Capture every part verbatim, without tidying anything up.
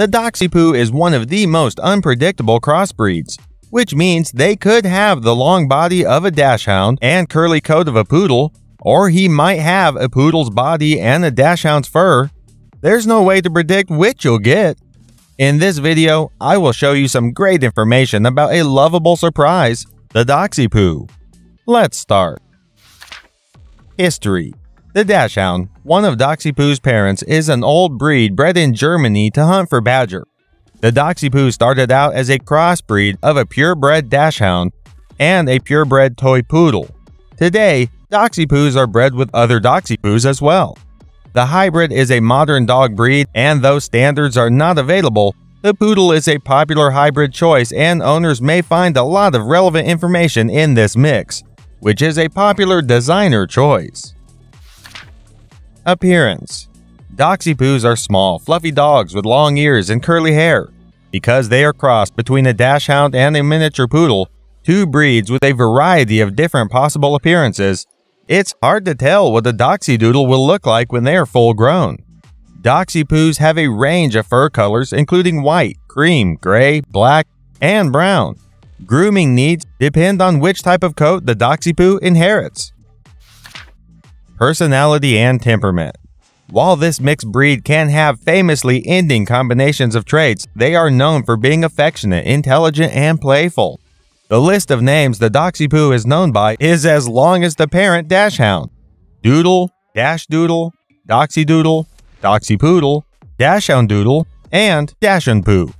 The Doxiepoo is one of the most unpredictable crossbreeds, which means they could have the long body of a Dachshund and curly coat of a poodle, or he might have a poodle's body and a Dachshund's fur. There's no way to predict which you'll get. In this video, I will show you some great information about a lovable surprise, the Doxiepoo. Let's start. History. The Dachshund, one of Doxiepoo's parents, is an old breed bred in Germany to hunt for badger. The Doxiepoo started out as a crossbreed of a purebred Dachshund and a purebred toy poodle. Today, Doxiepoos are bred with other Doxiepoos as well. The hybrid is a modern dog breed, and though standards are not available, the poodle is a popular hybrid choice, and owners may find a lot of relevant information in this mix, which is a popular designer choice. Appearance. Doxiepoos are small, fluffy dogs with long ears and curly hair. Because they are crossed between a Dachshund and a miniature poodle, two breeds with a variety of different possible appearances, it's hard to tell what a Doxiedoodle will look like when they are full grown. Doxiepoos have a range of fur colors including white, cream, gray, black, and brown. Grooming needs depend on which type of coat the Doxiepoo inherits. Personality and temperament. While this mixed breed can have famously ending combinations of traits, they are known for being affectionate, intelligent, and playful. The list of names the Doxiepoo is known by is as long as the parent Dachshund. Doodle, Dash Doodle, Doxy Doodle, Doxy Poodle, Dachshund Doodle, and Dachshund Poo.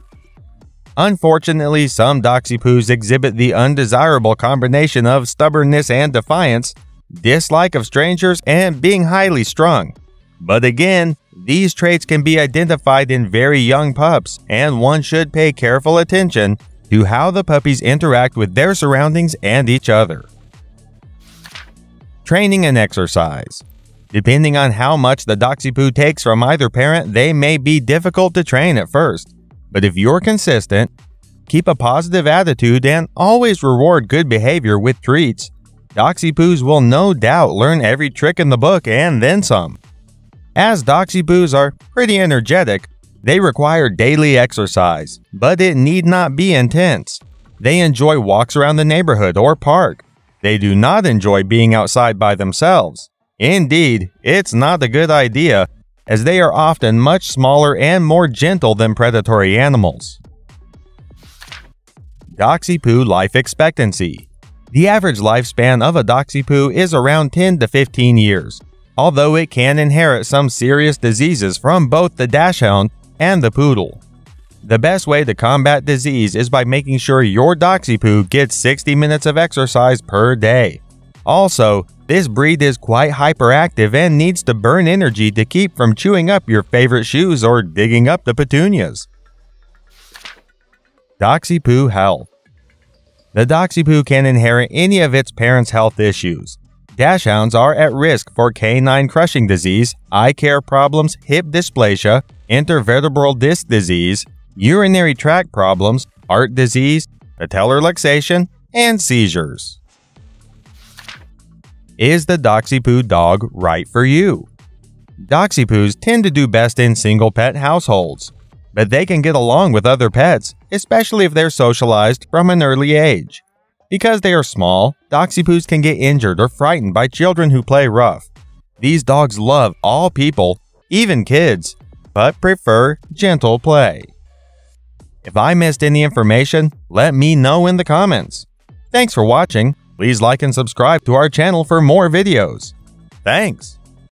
Unfortunately, some Doxiepoos exhibit the undesirable combination of stubbornness and defiance, dislike of strangers, and being highly strung. But again, these traits can be identified in very young pups, and one should pay careful attention to how the puppies interact with their surroundings and each other. Training and exercise. Depending on how much the Doxiepoo takes from either parent, they may be difficult to train at first. But if you're consistent, keep a positive attitude, and always reward good behavior with treats, Doxiepoos will no doubt learn every trick in the book and then some. As Doxiepoos are pretty energetic, they require daily exercise, but it need not be intense. They enjoy walks around the neighborhood or park. They do not enjoy being outside by themselves. Indeed, it's not a good idea, as they are often much smaller and more gentle than predatory animals. Doxiepoo life expectancy. The average lifespan of a Doxiepoo is around ten to fifteen years, although it can inherit some serious diseases from both the Dachshund and the poodle. The best way to combat disease is by making sure your Doxiepoo gets sixty minutes of exercise per day. Also, this breed is quite hyperactive and needs to burn energy to keep from chewing up your favorite shoes or digging up the petunias. Doxiepoo health. The Doxiepoo can inherit any of its parents' health issues. Dachshunds are at risk for canine crushing disease, eye care problems, hip dysplasia, intervertebral disc disease, urinary tract problems, heart disease, patellar luxation, and seizures. Is the Doxiepoo dog right for you? Doxiepoos tend to do best in single-pet households, but they can get along with other pets, especially if they're socialized from an early age. Because they are small, Doxiepoos can get injured or frightened by children who play rough. These dogs love all people, even kids, but prefer gentle play. If I missed any information, let me know in the comments. Thanks for watching. Please like and subscribe to our channel for more videos. Thanks!